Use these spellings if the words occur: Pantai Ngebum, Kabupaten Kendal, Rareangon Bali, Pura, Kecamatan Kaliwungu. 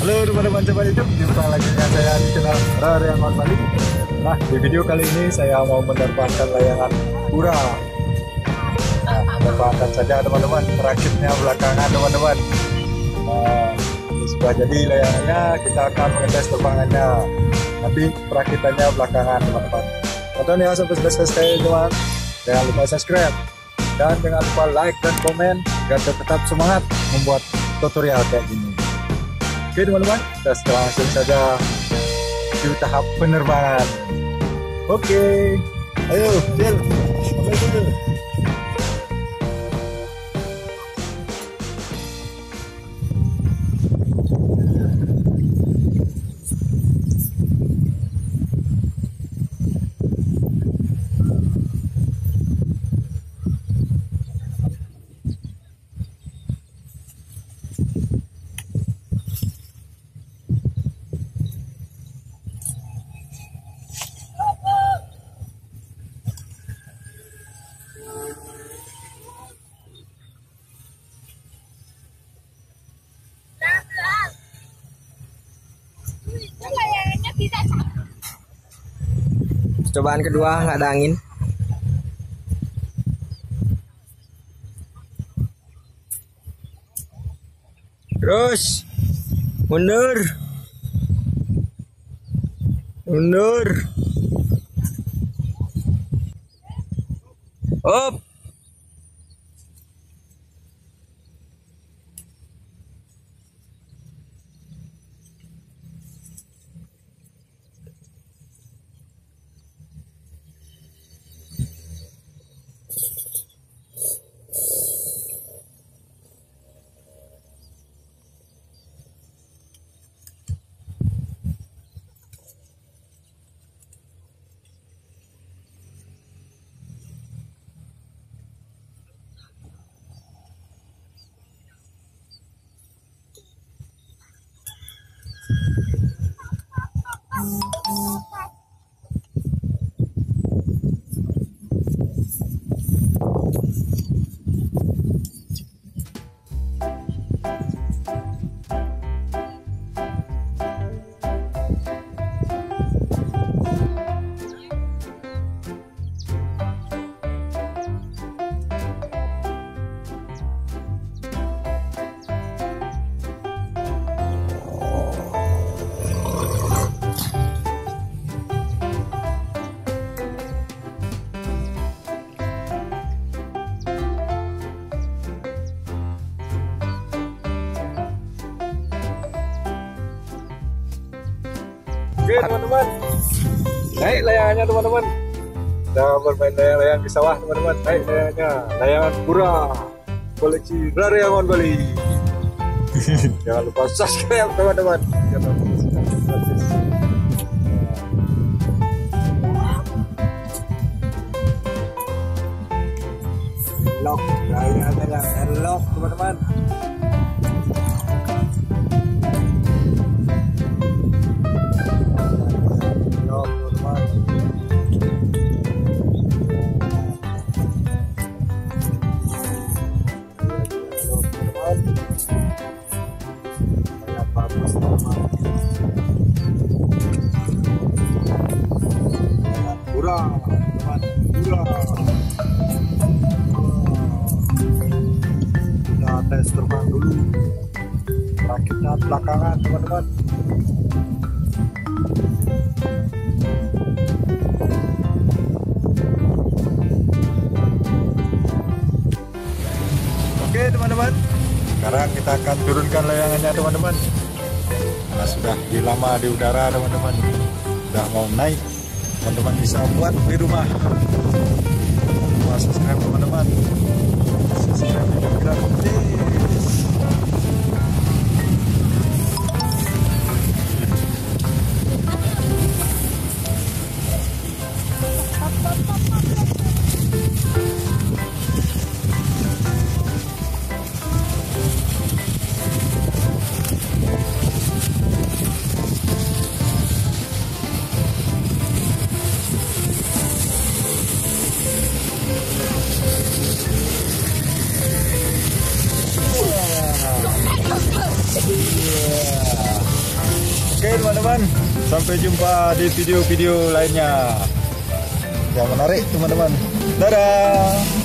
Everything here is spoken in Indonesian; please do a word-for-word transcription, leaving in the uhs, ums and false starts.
Halo teman-teman Sobat YouTube, jumpa lagi dengan saya di channel Rareangon Bali. Nah, di video kali ini saya mau menerbangkan layangan pura. Nah, menerbangkan saja teman-teman, rakitnya belakangan teman-teman. Nah, sudah jadi layangannya, kita akan mengetes terbangannya. Nanti perakitannya belakangan teman-teman. Tonton ya sampai selesai teman. Jangan lupa subscribe dan jangan lupa like dan komen agar tetap semangat membuat tutorial kayak gini. Oke teman-teman, kita langsung saja di tahap penerbangan. Oke, ayo Jel, sampai dulu. Cobaan kedua, nggak ada angin. Terus mundur, mundur, up. Oke teman-teman, naik layangannya teman-teman. Kita bermain layang-layang di sawah teman-teman. Naik layangnya, layangan pura koleksi Rareangon Bali. Jangan lupa subscribe teman-teman. Jangan lupa subscribe. Lock, layang-layang, lock teman-teman. Kita tes terbang dulu, rakitnya belakangan teman-teman. Oke teman-teman, sekarang kita akan turunkan layangannya teman-teman. Nah, sudah lama di udara teman-teman, sudah mau naik. Teman-teman bisa buat di rumah. Buat subscribe teman-teman. Subscribe video kita gratis. Yeah. Oke teman-teman, sampai jumpa di video-video lainnya yang menarik teman-teman. Dadah.